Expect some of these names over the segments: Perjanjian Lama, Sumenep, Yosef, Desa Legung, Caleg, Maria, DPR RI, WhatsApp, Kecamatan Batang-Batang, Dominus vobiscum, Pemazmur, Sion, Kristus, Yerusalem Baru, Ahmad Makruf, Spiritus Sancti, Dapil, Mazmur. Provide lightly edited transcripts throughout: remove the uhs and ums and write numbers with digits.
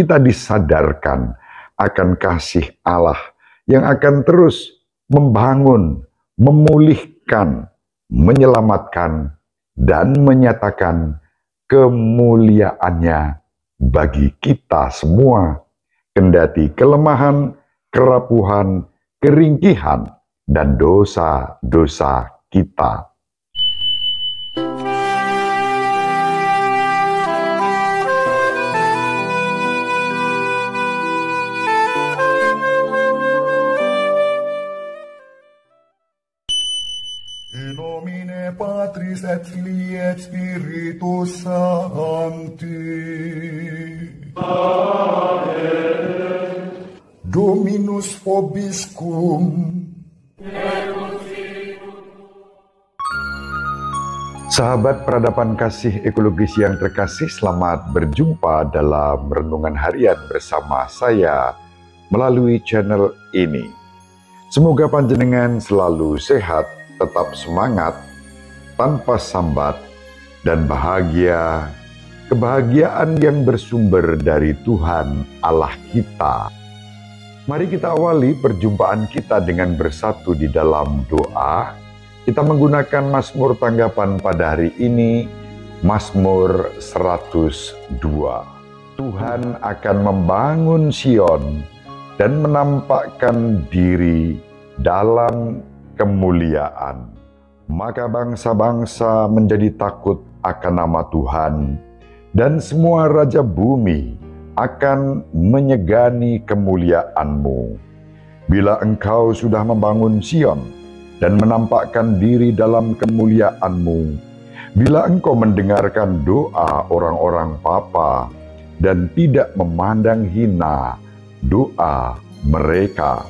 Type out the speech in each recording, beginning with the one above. kita disadarkan akan kasih Allah yang akan terus membangun, memulihkan, menyelamatkan, dan menyatakan kemuliaannya bagi kita semua, kendati kelemahan, kerapuhan, keringkihan, dan dosa-dosa kita. Patris et Filii et Spiritus Sancti. Amen. Dominus vobiscum. Sahabat peradaban kasih ekologis yang terkasih, selamat berjumpa dalam renungan harian bersama saya melalui channel ini. Semoga panjenengan selalu sehat, tetap semangat, tanpa sambat, dan bahagia, kebahagiaan yang bersumber dari Tuhan Allah kita. Mari kita awali perjumpaan kita dengan bersatu di dalam doa. Kita menggunakan Mazmur tanggapan pada hari ini, Mazmur 102. Tuhan akan membangun Sion dan menampakkan diri dalam kemuliaan. Maka bangsa-bangsa menjadi takut akan nama Tuhan, dan semua raja bumi akan menyegani kemuliaan-Mu. Bila Engkau sudah membangun Sion dan menampakkan diri dalam kemuliaan-Mu, bila Engkau mendengarkan doa orang-orang Bapa dan tidak memandang hina doa mereka,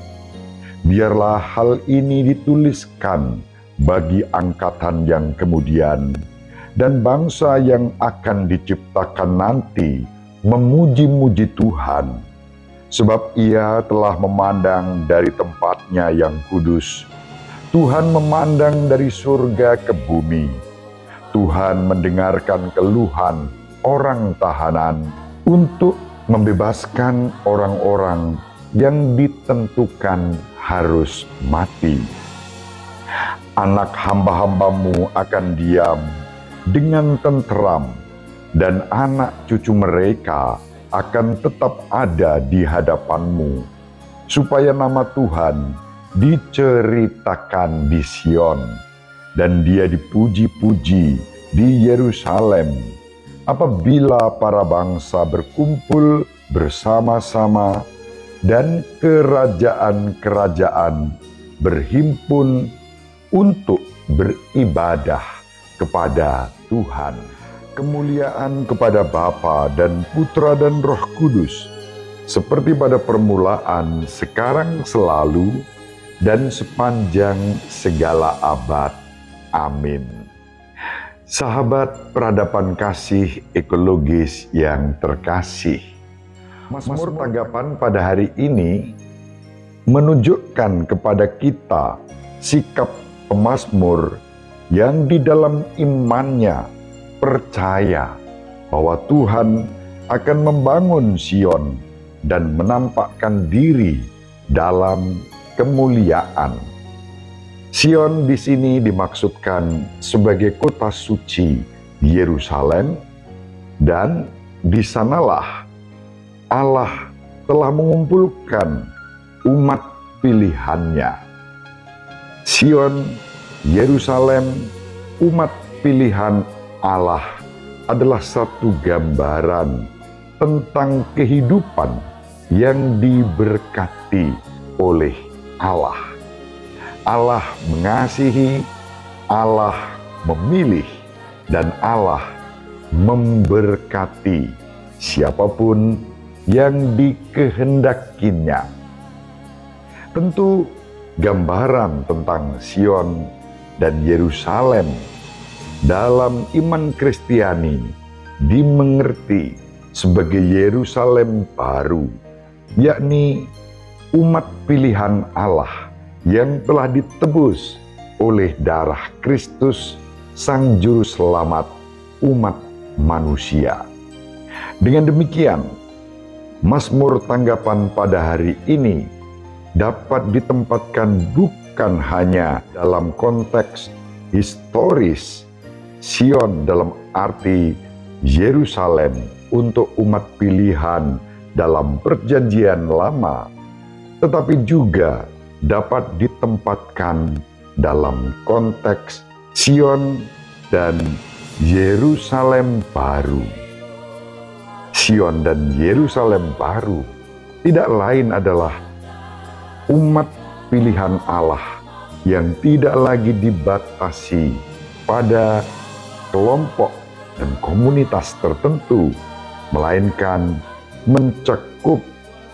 biarlah hal ini dituliskan bagi angkatan yang kemudian, dan bangsa yang akan diciptakan nanti memuji-muji Tuhan, sebab Ia telah memandang dari tempatnya yang kudus. Tuhan memandang dari surga ke bumi. Tuhan mendengarkan keluhan orang tahanan untuk membebaskan orang-orang yang ditentukan harus mati. Anak hamba-hambamu akan diam dengan tenteram, dan anak cucu mereka akan tetap ada di hadapanmu, supaya nama Tuhan diceritakan di Sion, dan Dia dipuji-puji di Yerusalem. Apabila para bangsa berkumpul bersama-sama, dan kerajaan-kerajaan berhimpun untuk beribadah kepada Tuhan. Kemuliaan kepada Bapa dan Putra dan Roh Kudus, seperti pada permulaan, sekarang, selalu, dan sepanjang segala abad. Amin. Sahabat peradaban kasih ekologis yang terkasih, Mazmur tanggapan pada hari ini menunjukkan kepada kita sikap pemazmur yang di dalam imannya percaya bahwa Tuhan akan membangun Sion dan menampakkan diri dalam kemuliaan. Sion di sini dimaksudkan sebagai kota suci Yerusalem, dan di sanalah Allah telah mengumpulkan umat pilihannya. Sion, Yerusalem, umat pilihan Allah adalah satu gambaran tentang kehidupan yang diberkati oleh Allah. Allah mengasihi, Allah memilih, dan Allah memberkati siapapun yang dikehendakinya. Tentu gambaran tentang Sion dan Yerusalem dalam iman Kristiani dimengerti sebagai Yerusalem Baru, yakni umat pilihan Allah yang telah ditebus oleh darah Kristus, Sang Juru Selamat umat manusia. Dengan demikian, Mazmur tanggapan pada hari ini dapat ditempatkan bukan hanya dalam konteks historis Sion dalam arti Yerusalem untuk umat pilihan dalam Perjanjian Lama, tetapi juga dapat ditempatkan dalam konteks Sion dan Yerusalem Baru. Sion dan Yerusalem Baru tidak lain adalah umat pilihan Allah yang tidak lagi dibatasi pada kelompok dan komunitas tertentu, melainkan mencakup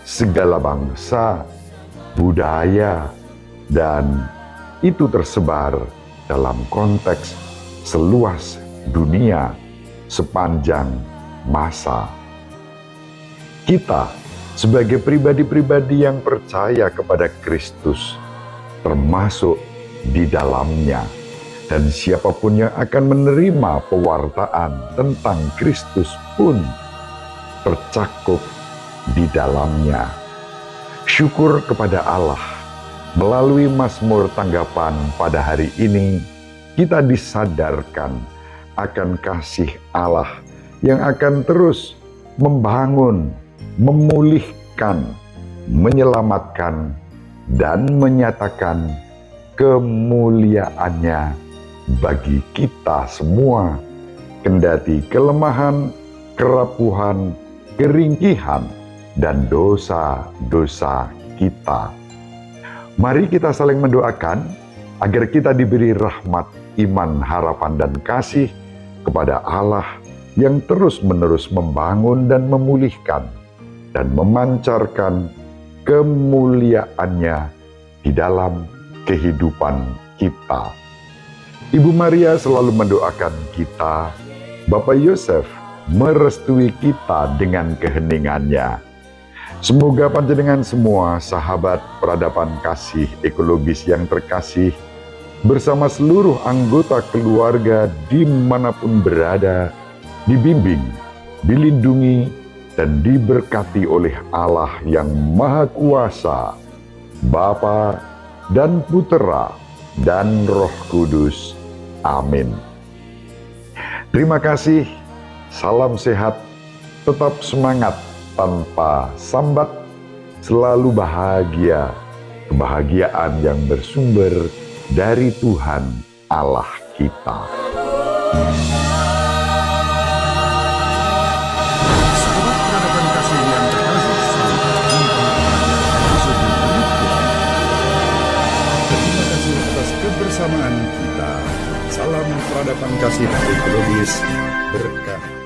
segala bangsa, budaya, dan itu tersebar dalam konteks seluas dunia sepanjang masa. Kita sebagai pribadi-pribadi yang percaya kepada Kristus termasuk di dalamnya, dan siapapun yang akan menerima pewartaan tentang Kristus pun tercakup di dalamnya. Syukur kepada Allah, melalui Mazmur tanggapan pada hari ini kita disadarkan akan kasih Allah yang akan terus membangun, memulihkan, menyelamatkan, dan menyatakan kemuliaannya bagi kita semua, kendati kelemahan, kerapuhan, keringkihan, dan dosa-dosa kita. Mari kita saling mendoakan agar kita diberi rahmat, iman, harapan, dan kasih kepada Allah yang terus-menerus membangun dan memulihkan dan memancarkan kemuliaannya di dalam kehidupan kita. Ibu Maria selalu mendoakan kita, Bapak Yosef merestui kita dengan keheningannya. Semoga panjenengan semua sahabat peradaban kasih ekologis yang terkasih, bersama seluruh anggota keluarga dimanapun berada, dibimbing, dilindungi, dan diberkati oleh Allah yang Maha Kuasa, Bapa dan Putera dan Roh Kudus. Amin. Terima kasih, salam sehat, tetap semangat tanpa sambat, selalu bahagia, kebahagiaan yang bersumber dari Tuhan Allah kita. Kebersamaan kita, salam peradaban kasih ekologis berkah.